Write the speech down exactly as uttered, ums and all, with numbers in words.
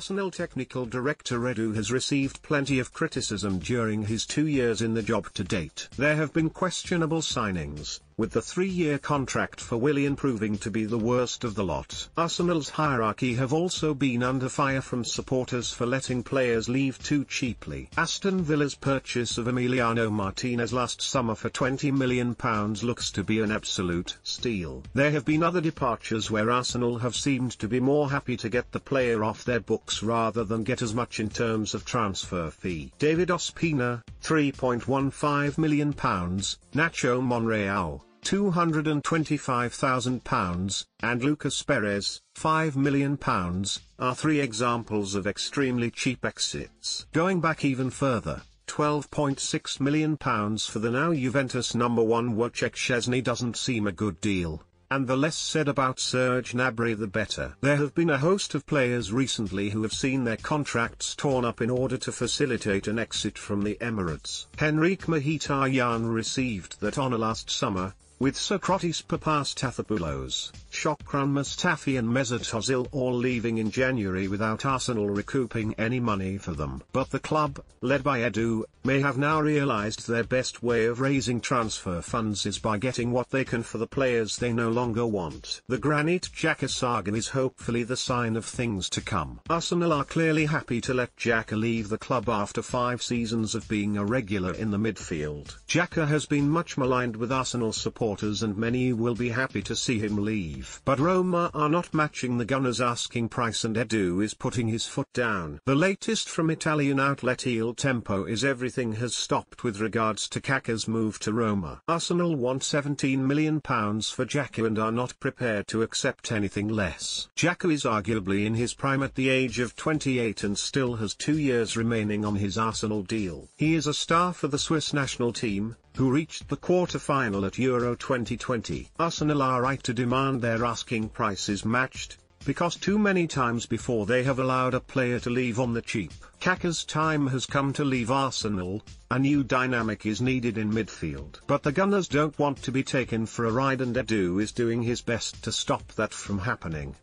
Arsenal technical director Edu has received plenty of criticism during his two years in the job to date. There have been questionable signings, with the three-year contract for Willian proving to be the worst of the lot. Arsenal's hierarchy have also been under fire from supporters for letting players leave too cheaply. Aston Villa's purchase of Emiliano Martinez last summer for twenty million pounds looks to be an absolute steal. There have been other departures where Arsenal have seemed to be more happy to get the player off their books rather than get as much in terms of transfer fee. David Ospina, three point one five million pounds, Nacho Monreal, two hundred twenty-five thousand pounds, and Lucas Perez, five million pounds, are three examples of extremely cheap exits. Going back even further, twelve point six million pounds for the now Juventus number one Wojciech Szczesny doesn't seem a good deal, and the less said about Serge Gnabry the better. There have been a host of players recently who have seen their contracts torn up in order to facilitate an exit from the Emirates. Henrikh Mkhitaryan received that honour last summer, with Sokratis Papastathopoulos, Shkodran Mustafi and Mesut Ozil all leaving in January without Arsenal recouping any money for them. But the club, led by Edu, may have now realised their best way of raising transfer funds is by getting what they can for the players they no longer want. The Granit Xhaka saga is hopefully the sign of things to come. Arsenal are clearly happy to let Xhaka leave the club after five seasons of being a regular in the midfield. Xhaka has been much maligned with Arsenal support, and many will be happy to see him leave. But Roma are not matching the Gunners' asking price, and Edu is putting his foot down. The latest from Italian outlet Il Tempo is everything has stopped with regards to Xhaka's move to Roma. Arsenal want seventeen million pounds for Xhaka and are not prepared to accept anything less. Xhaka is arguably in his prime at the age of twenty-eight and still has two years remaining on his Arsenal deal. He is a star for the Swiss national team, who reached the quarter-final at Euro twenty twenty. Arsenal are right to demand their asking prices matched, because too many times before they have allowed a player to leave on the cheap. Xhaka's time has come to leave Arsenal. A new dynamic is needed in midfield. But the Gunners don't want to be taken for a ride, and Edu is doing his best to stop that from happening.